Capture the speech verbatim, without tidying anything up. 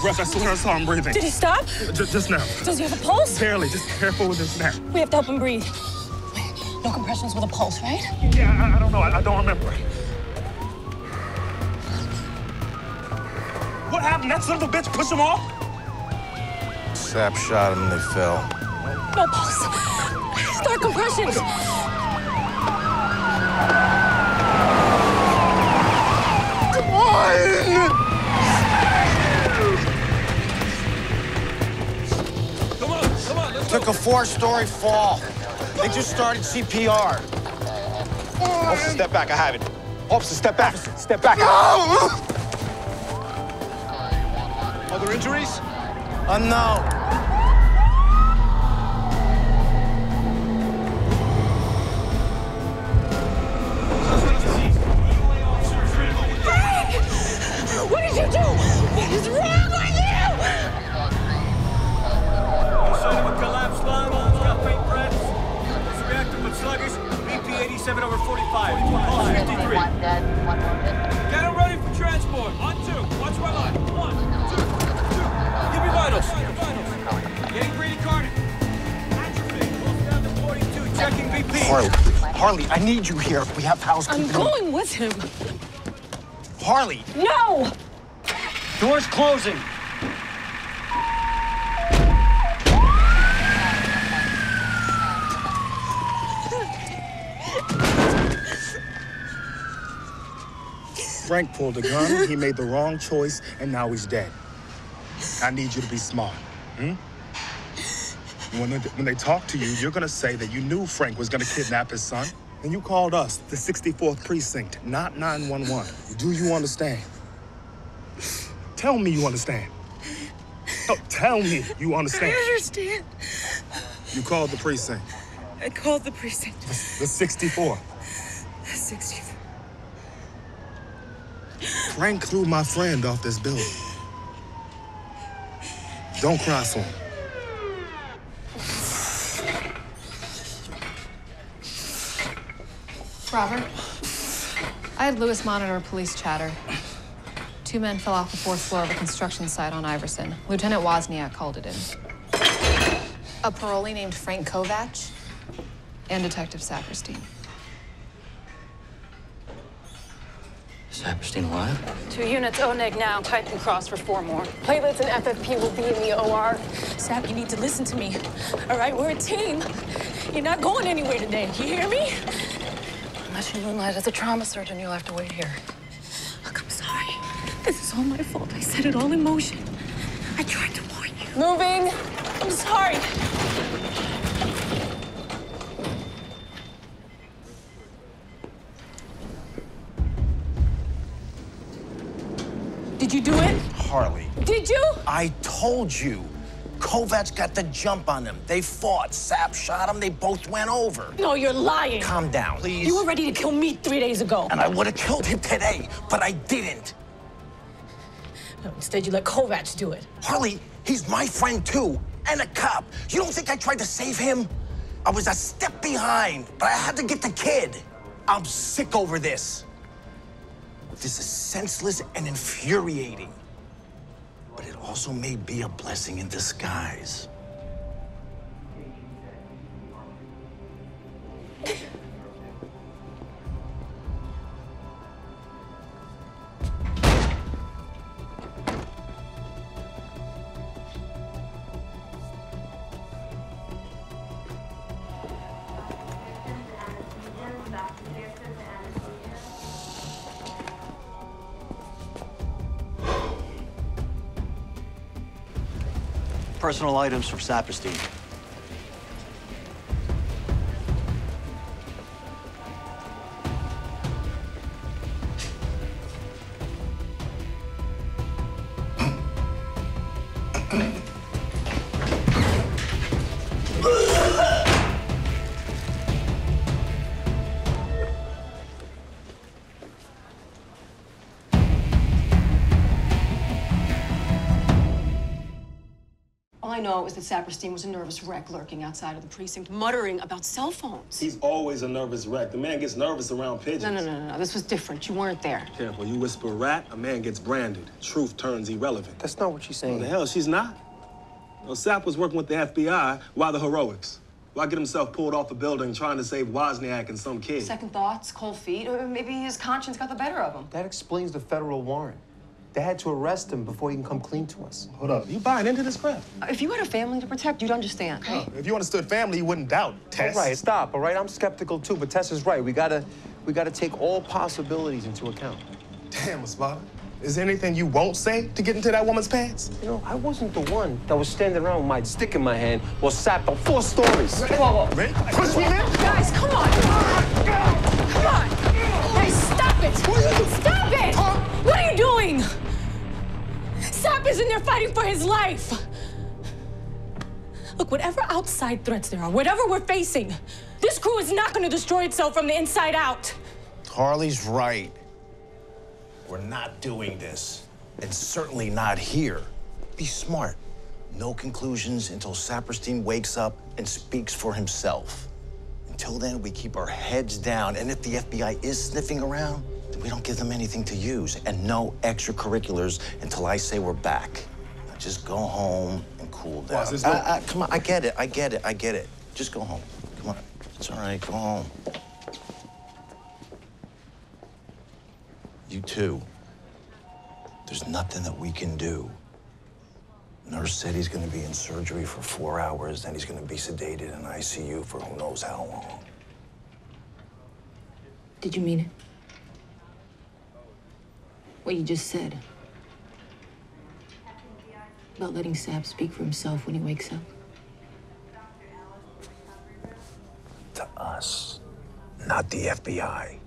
breath. I swear I saw him breathing. Did he stop? Just, just now. Does he have a pulse? Barely. Just careful with his neck. We have to help him breathe. No compressions with a pulse, right? Yeah, I, I don't know. I, I don't remember. What happened? That son of a bitch pushed him off? Sap shot him and they fell. No pulse. Start compressions. Come on! Come on, come on, let's go. Took a four-story fall. They just started C P R. Officer, step back. I have it. Officer, step back. Step back. No! Other injuries? Unknown. Frank! What did you do? What is wrong with you? The side of a collapsed lung, got faint breaths. Sluggers, B P eighty-seven over forty-five. Call fifty-three. Get him ready for transport. On two. Watch my line. One, two, two. Give me vitals. Vitals. Getting pretty carded. Atrophy. Close down to forty-two. Checking B P. Harley, Harley, I need you here. We have housekeeping. I'm going with him. Harley. No. Door's closing. Frank pulled a gun, he made the wrong choice, and now he's dead. I need you to be smart, hmm? When they, when they talk to you, you're gonna say that you knew Frank was gonna kidnap his son, and you called us, the sixty-fourth Precinct, not nine one one. Do you understand? Tell me you understand. No, tell me you understand. I understand. You called the precinct. I called the precinct. The, the sixty-fourth. The sixty-fourth. Frank threw my friend off this building. Don't cry for him. Robert, I had Lewis monitor police chatter. Two men fell off the fourth floor of a construction site on Iverson. Lieutenant Wozniak called it in. A parolee named Frank Kovach and Detective Saperstein. Saperstein alive? Two units, O N E G now. Type and cross for four more. Platelets and F F P will be in the O R. Sap, you need to listen to me. All right, we're a team. You're not going anywhere today. You hear me? Unless you moonlight as a trauma surgeon, you'll have to wait here. Look, I'm sorry. This is all my fault. I set it all in motion. I tried to warn you. Moving. I'm sorry. Did you do it? Harley. Did you? I told you. Kovach got the jump on them. They fought. Sap shot him. They both went over. No, you're lying. Calm down, please. You were ready to kill me three days ago. And I would have killed him today, but I didn't. No, instead you let Kovach do it. Harley, he's my friend too, and a cop. You don't think I tried to save him? I was a step behind, but I had to get the kid. I'm sick over this. This is senseless and infuriating, but it also may be a blessing in disguise. Personal items from Saperstein. All I know is that Saperstein was a nervous wreck lurking outside of the precinct, muttering about cell phones. He's always a nervous wreck. The man gets nervous around pigeons. No, no, no, no, no. This was different. You weren't there. Careful. You whisper rat, a man gets branded. Truth turns irrelevant. That's not what she's saying. What the hell? She's not. No, Sap was working with the F B I. Why the heroics? Why get himself pulled off a building trying to save Wozniak and some kid? Second thoughts, cold feet, or maybe his conscience got the better of him. That explains the federal warrant. They had to arrest him before he can come clean to us. Hold up. You buying into this crap? If you had a family to protect, you'd understand. Okay? If you understood family, you wouldn't doubt Tess. All right, stop, all right? I'm skeptical, too, but Tess is right. We gotta, we gotta take all possibilities into account. Damn, Espada. Is there anything you won't say to get into that woman's pants? You know, I wasn't the one that was standing around with my stick in my hand while Sap on four stories. Whoa, whoa. Rick, push me in? Guys, come on. Come on. Guys, stop it. Stop it. What are you doing? Sap is in there fighting for his life. Look, whatever outside threats there are, whatever we're facing, this crew is not going to destroy itself from the inside out. Harley's right. We're not doing this, and certainly not here. Be smart. No conclusions until Saperstein wakes up and speaks for himself. Until then, we keep our heads down, and if the F B I is sniffing around, then we don't give them anything to use, and no extracurriculars until I say we're back. Now just go home and cool down. Wow, no I, I, come on, I get it, I get it, I get it. Just go home, come on. It's all right, go home. You too. There's nothing that we can do. Nurse said he's gonna be in surgery for four hours, then he's gonna be sedated in I C U for who knows how long. Did you mean it? What you just said? About letting Sap speak for himself when he wakes up? To us, not the F B I.